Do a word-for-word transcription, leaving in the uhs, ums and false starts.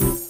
Ooh.